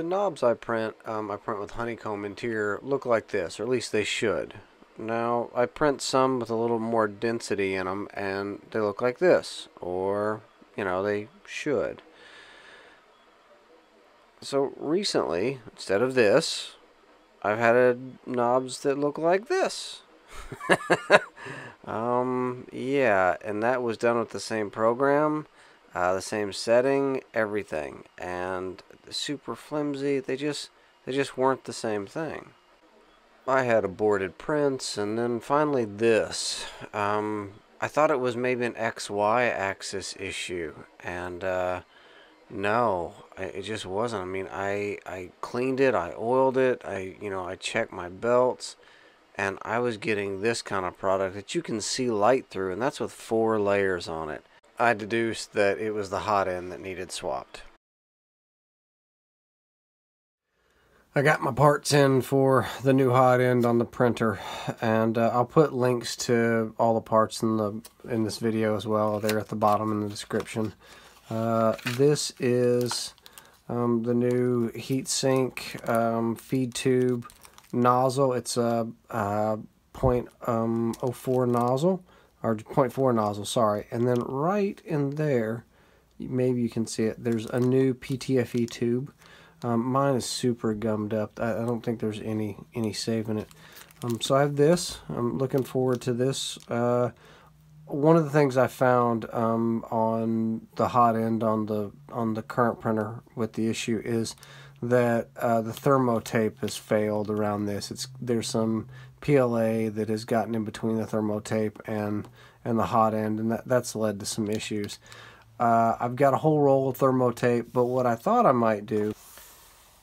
The knobs I print with honeycomb interior, look like this, or at least they should. Now, I print some with a little more density in them, and they look like this, or, you know, they should. So, recently, instead of this, I've had knobs that look like this. Yeah, and that was done with the same program. The same setting, everything, and super flimsy. They just weren't the same thing. I had aborted prints, and then finally this. I thought it was maybe an XY axis issue, and no, it just wasn't. I mean, I cleaned it, I oiled it, I checked my belts, and I was getting this kind of product that you can see light through, and that's with 4 layers on it. I deduced that it was the hot end that needed swapped. I got my parts in for the new hot end on the printer, and I'll put links to all the parts in this video as well. They're at the bottom in the description. This is the new heatsink feed tube nozzle. It's a 0.04 nozzle. Or 0.4 nozzle, sorry. And then right in there, maybe you can see it, there's a new PTFE tube. Mine is super gummed up. I don't think there's any saving it. So I have this. I'm looking forward to this. One of the things I found on the hot end on the current printer with the issue is that the thermo tape has failed around this. There's some PLA that has gotten in between the thermo tape and the hot end, and that's led to some issues. I've got a whole roll of thermo tape, but what I thought I might do,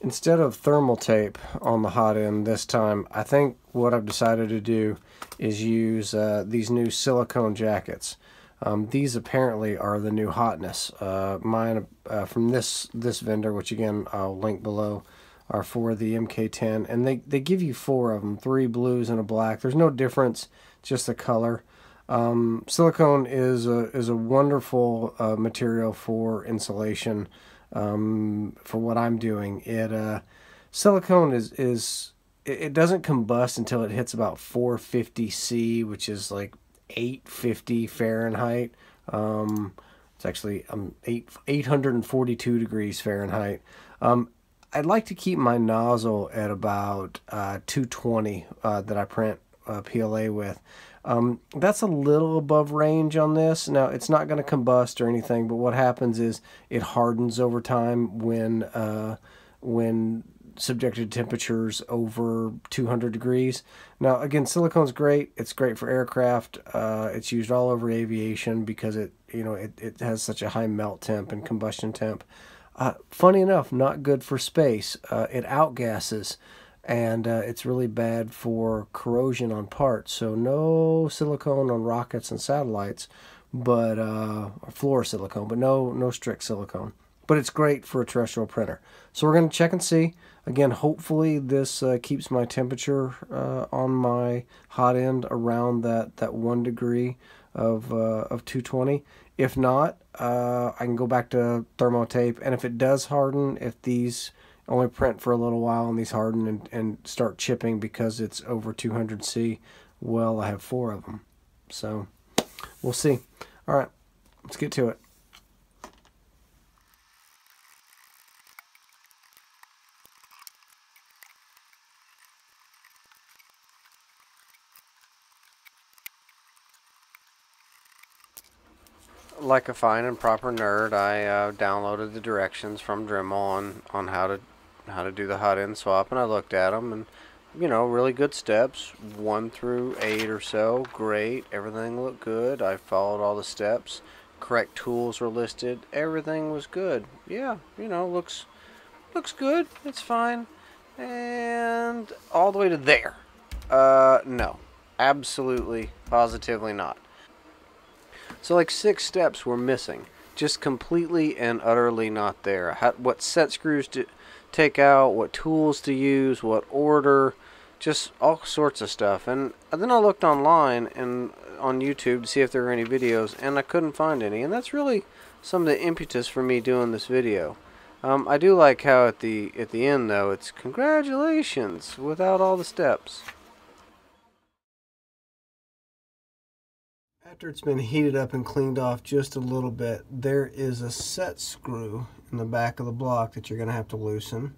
instead of thermal tape on the hot end this time, I think what I've decided to do is use these new silicone jackets. These apparently are the new hotness. Mine from this vendor, which again I'll link below, are for the MK10, and they give you 4 of them, 3 blues and a black. There's no difference, just the color. Silicone is a wonderful material for insulation. For what I'm doing, it silicone it doesn't combust until it hits about 450°C, which is like 850 Fahrenheit. It's actually 842 degrees Fahrenheit. I'd like to keep my nozzle at about 220 that I print PLA with. That's a little above range on this. Now, it's not going to combust or anything, but what happens is it hardens over time when subjected to temperatures over 200 degrees. Now, again, silicone's great. It's great for aircraft. It's used all over aviation because it has such a high melt temp and combustion temp. Funny enough, not good for space. It outgasses, and it's really bad for corrosion on parts. So no silicone on rockets and satellites, but floor silicone, but no strict silicone. But it's great for a terrestrial printer. So we're going to check and see. Again, hopefully this keeps my temperature on my hot end around that 1 degree of 220. If not, I can go back to thermo tape, and if it does harden, if these only print for a little while and these harden and start chipping because it's over 200°C, well, I have 4 of them. So we'll see. All right, let's get to it. Like a fine and proper nerd, I downloaded the directions from Dremel on how to do the hot end swap, and I looked at them, and really good steps, 1 through 8 or so. Great, everything looked good. I followed all the steps. Correct tools were listed. Everything was good. Yeah, looks good. It's fine, and all the way to there. No, absolutely, positively not. So like 6 steps were missing, just completely and utterly not there. What set screws to take out, what tools to use, what order, just all sorts of stuff. And then I looked online and on YouTube to see if there were any videos, and I couldn't find any. And that's really some of the impetus for me doing this video. I do like how at the end though it's congratulations without all the steps. After it's been heated up and cleaned off just a little bit, there is a set screw in the back of the block that you're going to have to loosen,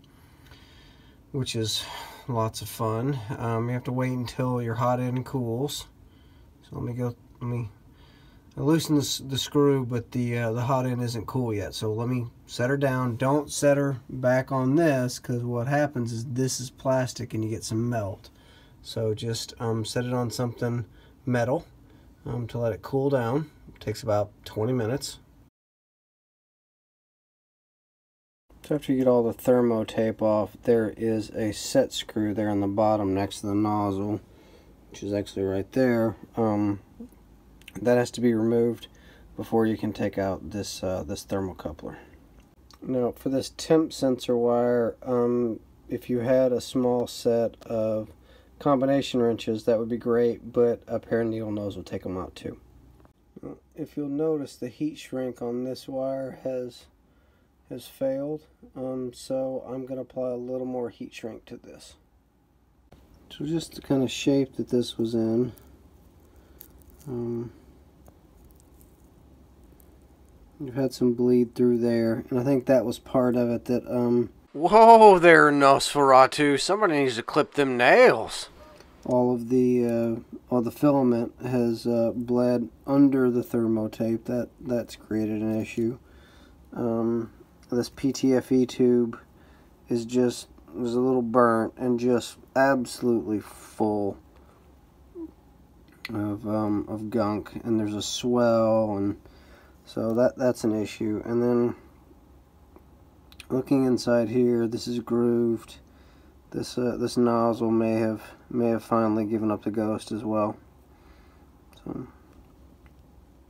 which is lots of fun. You have to wait until your hot end cools. So I loosened the screw, but the hot end isn't cool yet, so let me set her down. Don't set her back on this, because what happens is this is plastic and you get some melt. So just set it on something metal to let it cool down. It takes about 20 minutes. So after you get all the thermo tape off, there is a set screw there on the bottom next to the nozzle, which is actually right there. That has to be removed before you can take out this this thermocoupler. Now for this temp sensor wire, if you had a small set of combination wrenches, that would be great, but a pair of needle nose will take them out too. If you'll notice, the heat shrink on this wire has failed, so I'm going to apply a little more heat shrink to this. So just the kind of shape that this was in, you've had some bleed through there, and I think that was part of it that, Whoa there, Nosferatu! Somebody needs to clip them nails! All the filament has, bled under the thermotape. That's created an issue. This PTFE tube is just, was a little burnt and just absolutely full of gunk, and there's a swell, and so that's an issue. And then looking inside here, this is grooved. This this nozzle may have finally given up the ghost as well. So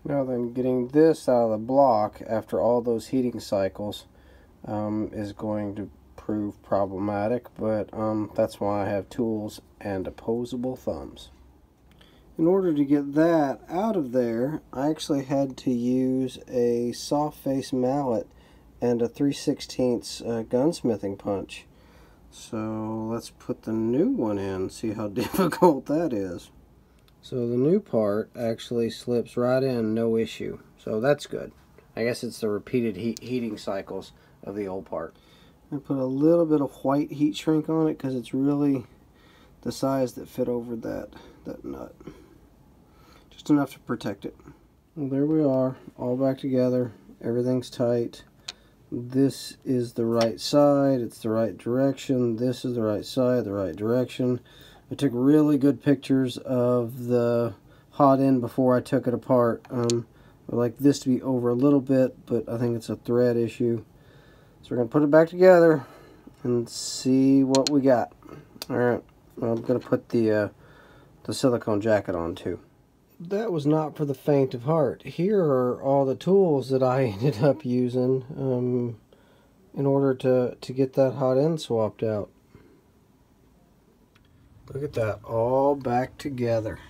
now then, getting this out of the block after all those heating cycles is going to prove problematic, but that's why I have tools and opposable thumbs. In order to get that out of there, I actually had to use a soft face mallet and a 3/16 gunsmithing punch. So let's put the new one in, see how difficult that is. So the new part actually slips right in, no issue. So that's good. I guess it's the repeated heating cycles of the old part. I put a little bit of white heat shrink on it because it's really the size that fit over that nut. Just enough to protect it. Well, there we are, all back together. Everything's tight. This is the right side, it's the right direction. This is the right side, the right direction. I took really good pictures of the hot end before I took it apart. I like this to be over a little bit, but I think it's a thread issue. So we're going to put it back together and see what we got. Alright, I'm going to put the silicone jacket on too. That was not for the faint of heart. Here are all the tools that I ended up using in order to get that hot end swapped out. Look at that, all back together.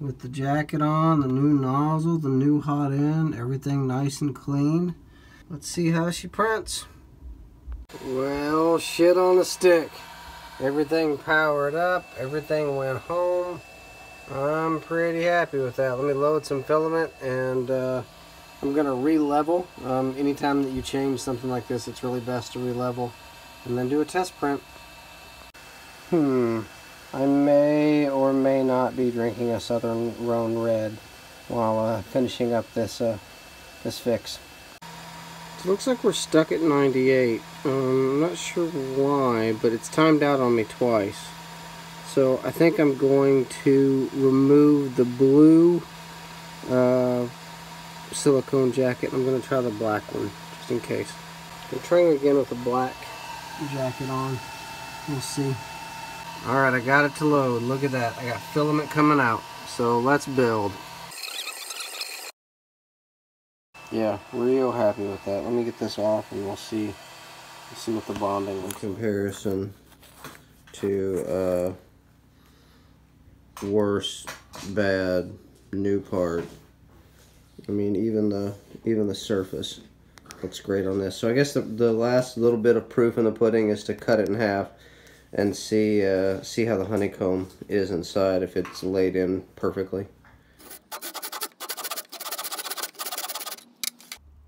With the jacket on, the new nozzle, the new hot end, everything nice and clean. Let's see how she prints. Well, shit on a stick. Everything powered up, everything went home. I'm pretty happy with that. Let me load some filament, and I'm going to re-level. Anytime that you change something like this, it's really best to re-level and then do a test print. I may or may not be drinking a Southern Rhone Red while finishing up this fix. It looks like we're stuck at 98. I'm not sure why, but it's timed out on me twice. So I think I'm going to remove the blue silicone jacket. I'm going to try the black one, just in case. I'm trying again with the black jacket on. We'll see. Alright, I got it to load. Look at that. I got filament coming out. So let's build. Yeah, real happy with that. Let me get this off and we'll see what the bonding is in comparison to worse, bad, new part. I mean, even the surface Looks great on this. So I guess the last little bit of proof in the pudding is to cut it in half and see how the honeycomb is inside, if it's laid in perfectly.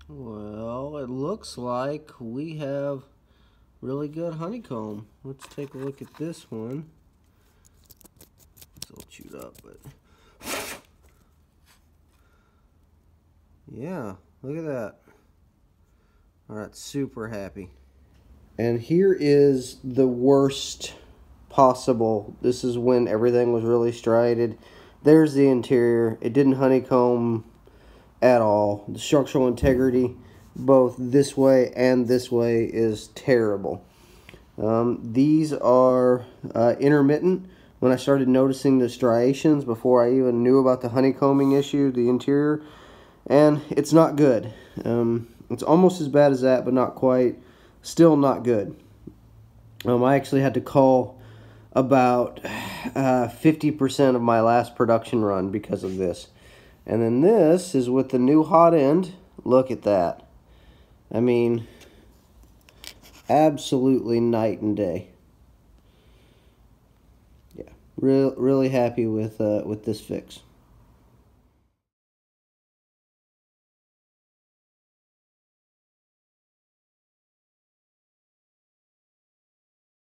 Well, it looks like we have really good honeycomb. Let's take a look at this one. It's all chewed up, but yeah, look at that. All right, super happy. And here is the worst possible. This is when everything was really striated. There's the interior. It didn't honeycomb at all. The structural integrity, both this way and this way, is terrible. These are intermittent. When I started noticing the striations, before I even knew about the honeycombing issue, the interior, and it's not good. It's almost as bad as that, but not quite. Still not good. I actually had to call about 50% of my last production run because of this. And then this is with the new hot end. Look at that. I mean, absolutely night and day. Yeah, really happy with this fix.